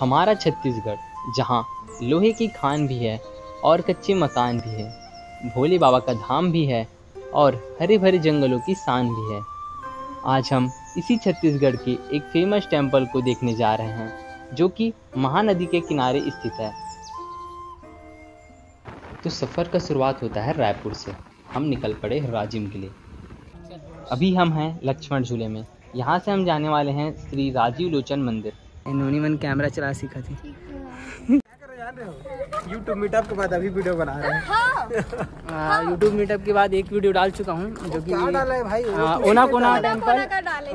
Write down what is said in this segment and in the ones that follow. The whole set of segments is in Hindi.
हमारा छत्तीसगढ़, जहाँ लोहे की खान भी है और कच्चे मकान भी है, भोले बाबा का धाम भी है और हरे भरे जंगलों की शान भी है। आज हम इसी छत्तीसगढ़ के एक फेमस टेम्पल को देखने जा रहे हैं जो कि महानदी के किनारे स्थित है। तो सफ़र का शुरुआत होता है रायपुर से। हम निकल पड़े राजिम के लिए। अभी हम हैं लक्ष्मण झूले में। यहाँ से हम जाने वाले हैं श्री राजीव लोचन मंदिर। इन्होंने मन कैमरा चला सीखा थी। YouTube मीटअप के बाद अभी वीडियो बना रहे हैं। YouTube मीटअप के बाद एक वीडियो डाल चुका हूँ जो कि ओनाकोना टेम्पल,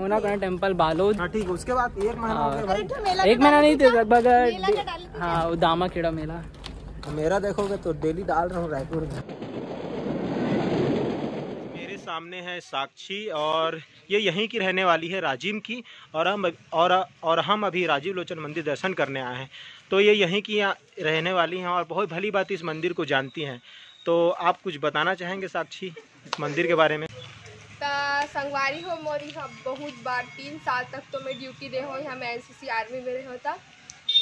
ओनाकोना टेम्पल बालोद। ठीक है, उसके बाद एक महीना नहीं थे लगभग। हाँ, वो दामा खेड़ा मेला मेरा देखोगे तो डेली डाल रहा हूँ रायपुर में। मेरे सामने है साक्षी और ये यहीं की रहने वाली है राजिम की, और हम अभी राजीव लोचन मंदिर दर्शन करने आए हैं। तो ये यहीं की रहने वाली हैं और बहुत भली बात इस मंदिर को जानती हैं। तो आप कुछ बताना चाहेंगे साक्षी इस मंदिर के बारे में? संगवारी हो मोरी हम बहुत बार 3 साल तक तो मैं ड्यूटी दे हो। यहाँ मैं NCC आर्मी में रहा था,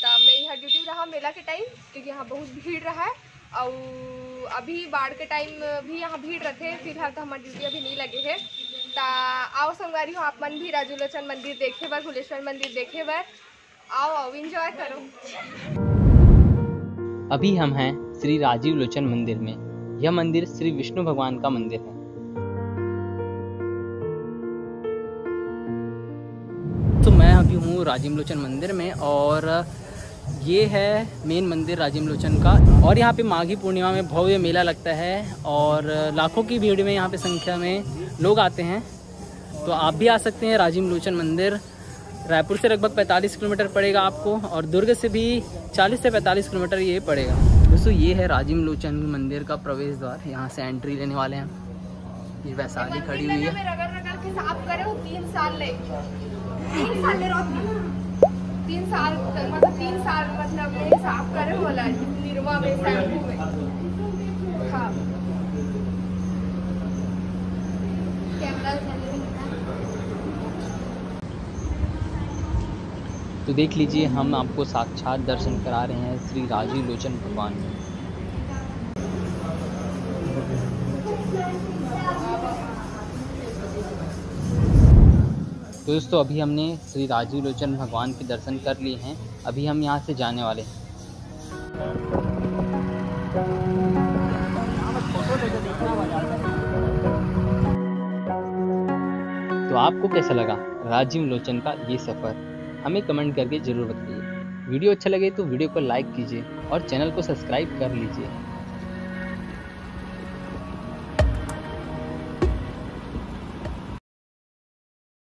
तब मैं यहाँ ड्यूटी रहा मेला के टाइम, क्योंकि यहाँ बहुत भीड़ रहा है। और अभी बाढ़ के टाइम भी यहाँ भीड़ रहते, फिलहाल तो हमारी ड्यूटी अभी नहीं लगे है। तो आओ संगवारी हो, आप मन भी राजीव लोचन मंदिर देखे बर, भुलेश्वर मंदिर देखे बर, आओ एंजॉय करो। अभी हम हैं श्री राजीव लोचन मंदिर में। यह मंदिर श्री विष्णु भगवान का मंदिर है। तो मैं अभी हूँ राजीव लोचन मंदिर में और ये है मेन मंदिर राजीव लोचन का। और यहाँ पे माघी पूर्णिमा में भव्य मेला लगता है और लाखों की भीड़ में यहाँ पे संख्या में लोग आते हैं। तो आप भी आ सकते हैं राजीव लोचन मंदिर। रायपुर से लगभग 45 किलोमीटर पड़ेगा आपको और दुर्ग से भी 40 से 45 किलोमीटर ये पड़ेगा। दोस्तों, ये है राजीव लोचन मंदिर का प्रवेश द्वार। यहाँ से एंट्री लेने वाले हैं। ये वैशाली खड़ी हुई है। तो देख लीजिए, हम आपको साक्षात दर्शन करा रहे हैं श्री राजीव लोचन भगवान। तो दोस्तों, अभी हमने श्री राजीव लोचन भगवान के दर्शन कर लिए हैं। अभी हम यहाँ से जाने वाले हैं। तो आपको कैसा लगा राजीव लोचन का ये सफ़र, हमें कमेंट करके ज़रूर बताइए। वीडियो अच्छा लगे तो वीडियो को लाइक कीजिए और चैनल को सब्सक्राइब कर लीजिए।